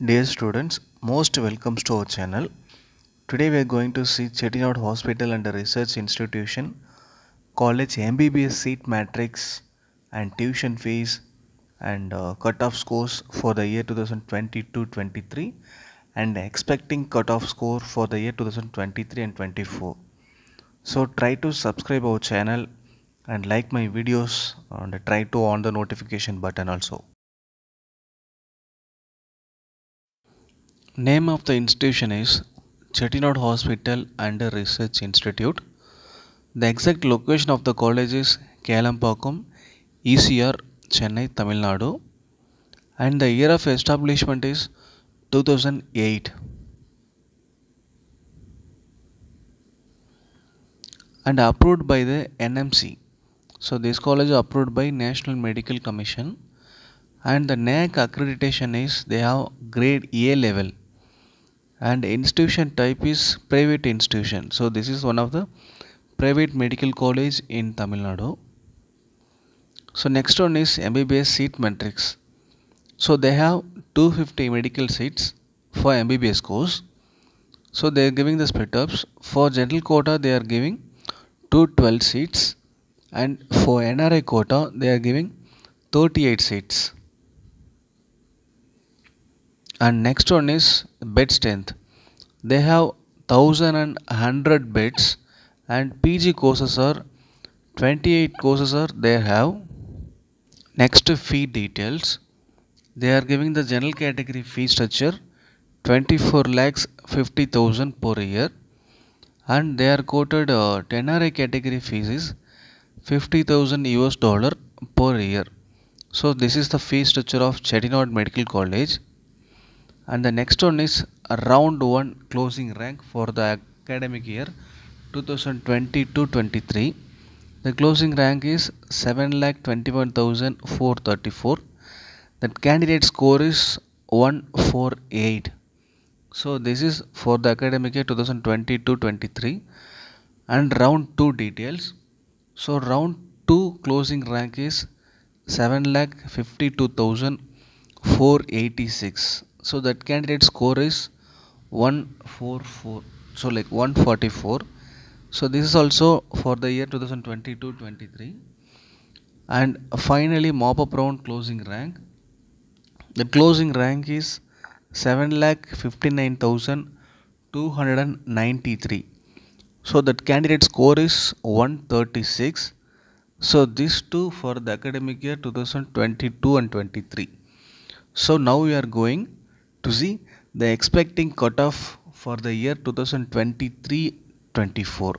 Dear students, most welcomes to our channel. Today we are going to see Chettinad Hospital and Research Institution College MBBS seat matrix and tuition fees and cutoff scores for the year 2022-23 and expecting cutoff score for the year 2023 and 24. So try to subscribe our channel and like my videos and try to on the notification button also. Name of the institution is Chettinad Hospital and Research Institute. The exact location of the college is Kalampakkam, ECR, Chennai, TamilNadu, and the year of establishment is 2008. And approved by the NMC. So this college is approved by National Medical Commission, and the NAC accreditation is they have grade A level. And institution type is private institution. So this is one of the private medical college in Tamil Nadu. So next one is MBBS seat matrix. So they have 250 medical seats for MBBS course. So they are giving the split ups. For general quota they are giving 212 seats, and for NRI quota they are giving 38 seats. And next one is bed strength. They have 1100 beds, and PG courses are 28 courses are they have. Next, fee details. They are giving the general category fee structure 24,50,000 per year, and they are quoted NRI category fees is $50,000 per year. So this is the fee structure of Chettinad Medical College. And the next one is round 1 closing rank for the academic year 2022-23. The closing rank is 7,21,434. The candidate score is 148. So this is for the academic year 2022-23. And round 2 details. So round 2 closing rank is 7,52,486. So that candidate score is 144, so like 144. So this is also for the year 2022-23. And finally mop up round closing rank. The closing rank is 7,59,293. So that candidate score is 136. So these two for the academic year 2022 and 23. So now we are going to see the expecting cutoff for the year 2023-24.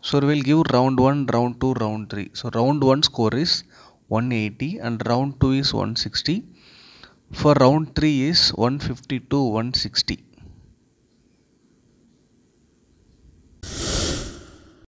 So we will give round 1, round 2, round 3. So round 1 score is 180 and round 2 is 160. For round 3 is 152, 160.